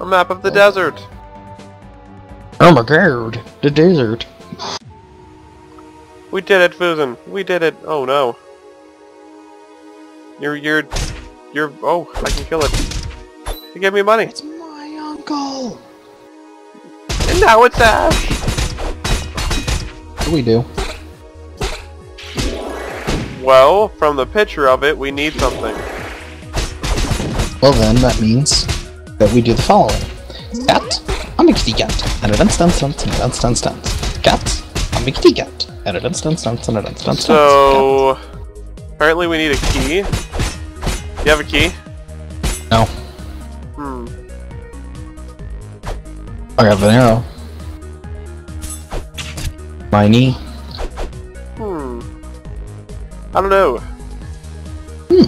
A map of the desert! Oh my god! The desert! We did it, Fuzon! We did it! Oh no! You're... Oh, I can kill it! You gave me money! It's my uncle! And now it's Ash! What do we do? Well, from the picture of it, we need something. Well then, that means that we do the following. Cat, omikitigat, and a dance dance dance and a dance dance dance. Cat, omikitigat, and a dance dance dance and a dance dance dance. So... apparently we need a key. Do you have a key? No. Hmm. I have an arrow. My knee. Hmm. I don't know.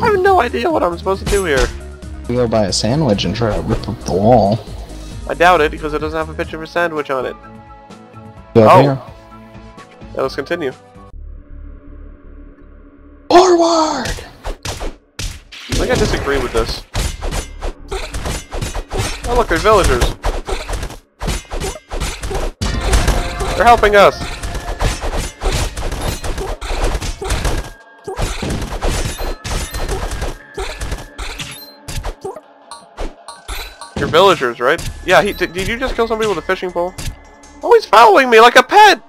I have no idea what I'm supposed to do here. We go buy a sandwich and try to rip up the wall. I doubt it, because it doesn't have a picture of a sandwich on it. Oh! Yeah, let's continue. Forward! I think I disagree with this. Oh look, they're villagers! They're helping us! You're villagers, right? Yeah, did you just kill somebody with a fishing pole? Oh, he's following me like a pet!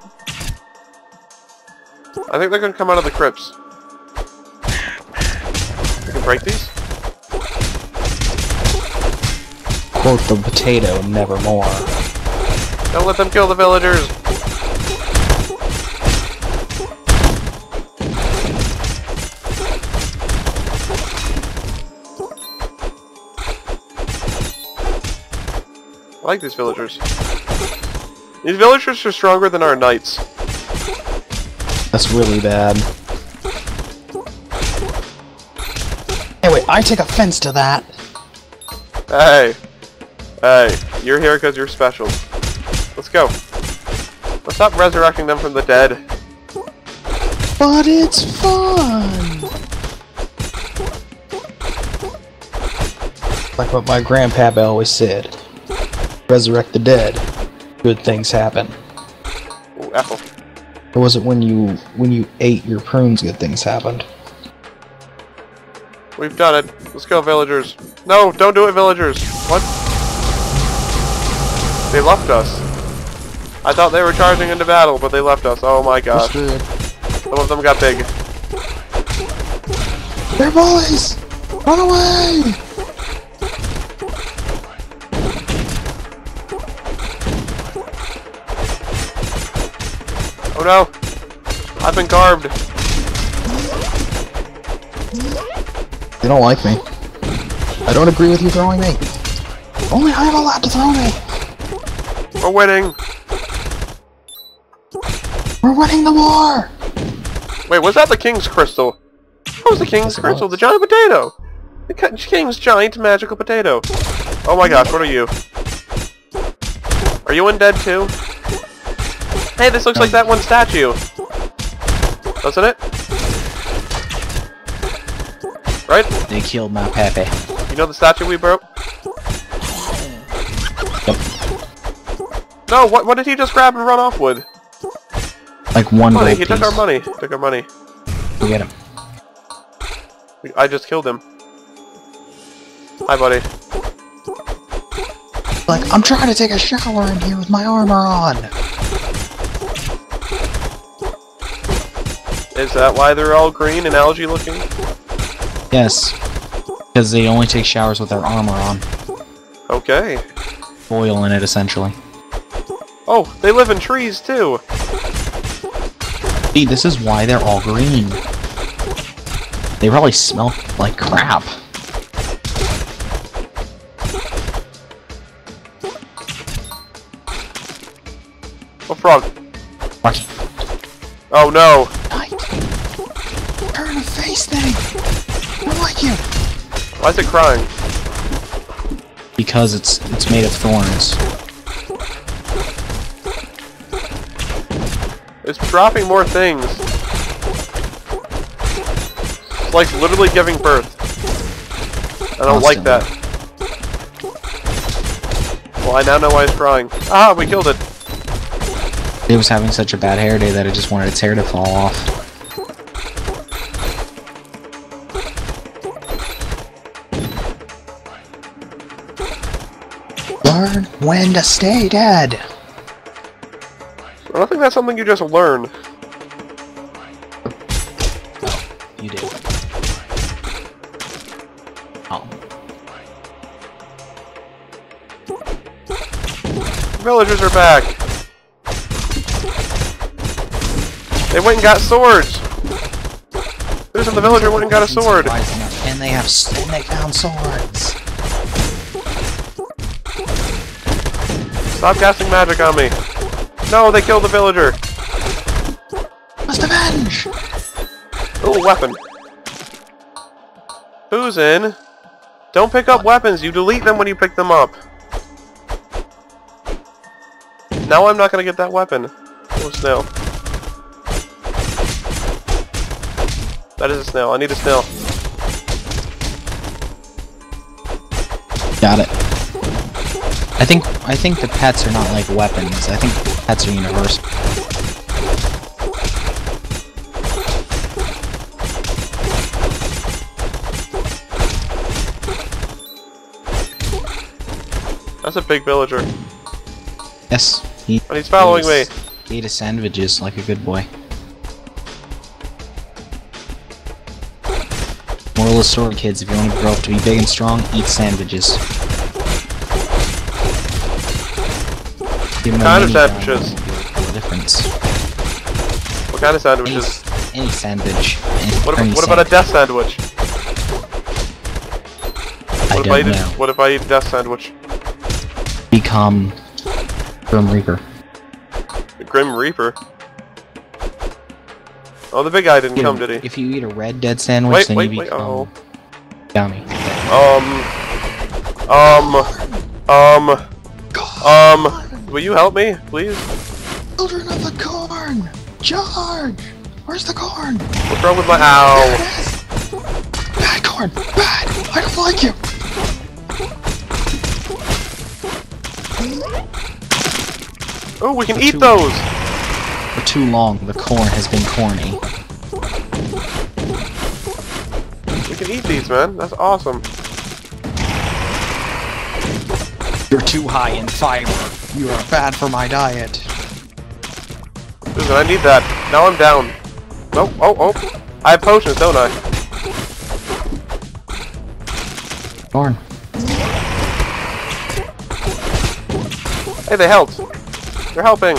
I think they're gonna come out of the crypts. We can break these? Quote the potato, nevermore. Don't let them kill the villagers! I like these villagers. These villagers are stronger than our knights. That's really bad. Anyway, I take offense to that! Hey! Hey, you're here because you're special. Let's go. Let's stop resurrecting them from the dead. But it's fun! Like what my grandpappy always said. Resurrect the dead. Good things happen. Ooh, apple. Or was it when you ate your prunes good things happened? We've done it. Let's go, villagers. No, don't do it, villagers! What? They left us. I thought they were charging into battle, but they left us. Oh my gosh. Some of them got big. They're bullies! Run away! Oh no! I've been carved! They don't like me. I don't agree with you throwing me! Only I'm allowed to throw me! We're winning! We're winning the war! Wait, was that the King's Crystal? That was the King's Crystal, the giant potato! The King's giant magical potato! Oh my gosh, what are you? Are you undead too? Hey, this looks like that one statue! Doesn't it? Right? They killed my pappy. You know the statue we broke? No, what did he just grab and run off with? Like one money. He took our money. Took our money. We get him. I just killed him. Hi, buddy. Like, I'm trying to take a shower in here with my armor on. Is that why they're all green and algae looking? Yes. Because they only take showers with their armor on. Okay. Oil in it, essentially. Oh, they live in trees, too! See, this is why they're all green. They probably smell like crap. Oh, frog. Rocky. Oh, no! Night! Turn a face thing! I don't like you! Why is it crying? Because it's made of thorns. It's dropping more things. It's like literally giving birth. I don't like that. Well, I now know why it's crying. Ah, we killed it! It was having such a bad hair day that it just wanted its hair to fall off. Learn when to stay dead. I don't think that's something you just learn. Oh, you did. Oh. Villagers are back. They went and got swords. Susan the villager went and got a sword. And they found swords. Stop casting magic on me! No, they killed the villager! Must avenge! Ooh, weapon. Fuzon! Don't pick up weapons, you delete them when you pick them up. Now I'm not gonna get that weapon. Oh, snail. That is a snail, I need a snail. Got it. I think the pets are not like weapons. I think pets are universal. That's a big villager. Yes. But he's following me. He ate sandwiches like a good boy. Moral of the story, kids: if you want to grow up to be big and strong, eat sandwiches. What kind of sandwiches? What difference? What kind of sandwiches? Any sandwich. What about a death sandwich? What if I eat a death sandwich? Become Grim Reaper. The Grim Reaper? Oh, the big guy didn't come, did he? If you eat a red dead sandwich, then you become Dummy. Will you help me, please? Children of the corn! Charge! Where's the corn? What's wrong with my owl? Bad corn! Bad! I don't like you! Oh, we can eat those! For too long, the corn has been corny. We can eat these, man. That's awesome. You're too high in fiber. You are bad for my diet. Susan, I need that. Now I'm down. Oh, oh, oh. I have potions, don't I? Darn. Hey, they helped. They're helping.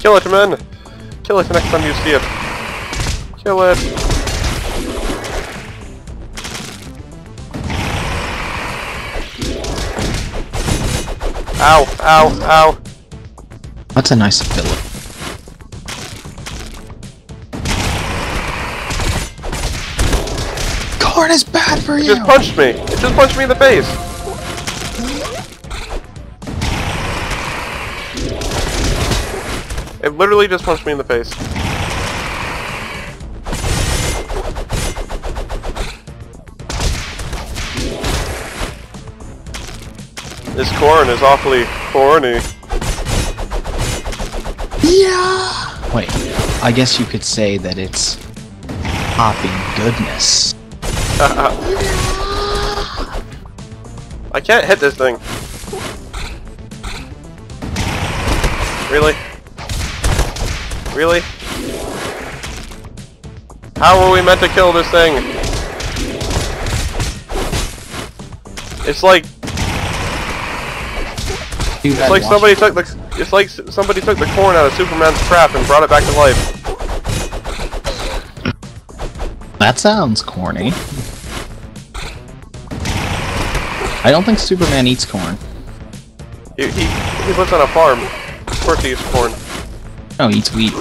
Kill it, man. Kill it the next time you see it. Kill it. Ow, ow, ow. That's a nice fillet. Corn is bad for you! It just punched me! It just punched me in the face! It literally just punched me in the face. This corn is awfully corny. Yeah. Wait, I guess you could say that it's hopping goodness. I can't hit this thing. Really? Really? How were we meant to kill this thing? It's like. It's like somebody took the corn out of Superman's crap and brought it back to life. That sounds corny. I don't think Superman eats corn. He lives on a farm. Of course he eats corn. No, he eats wheat.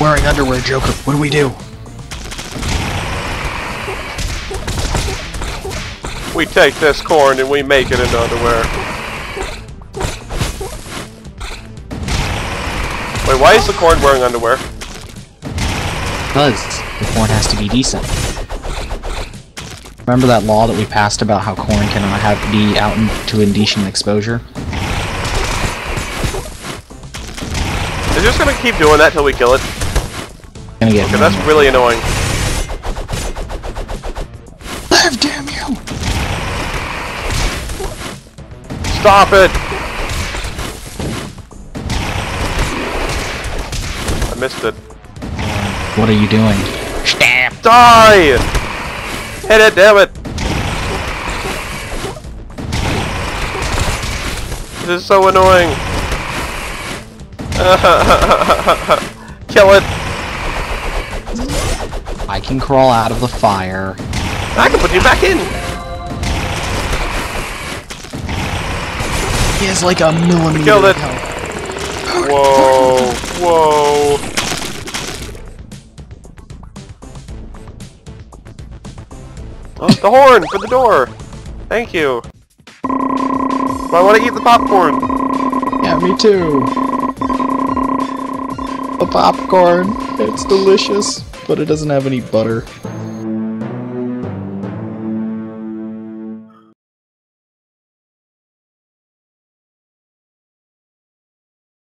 Wearing underwear, Joker. What do we do? We take this corn and we make it into underwear. Wait, why is the corn wearing underwear? because the corn has to be decent. Remember that law that we passed about how corn cannot have to be out to indecent exposure? They're just gonna keep doing that till we kill it. Gonna get okay, that's really annoying. Live, damn you! Stop it! I missed it. What are you doing? Stamp! Die! Hit it, damn it! This is so annoying. Kill it. I can crawl out of the fire. I can put you back in. He has like a millimeter. Kill it. Whoa! Whoa! Oh, the horn for the door! Thank you. But I want to eat the popcorn. Yeah, me too. The popcorn. It's delicious, but it doesn't have any butter.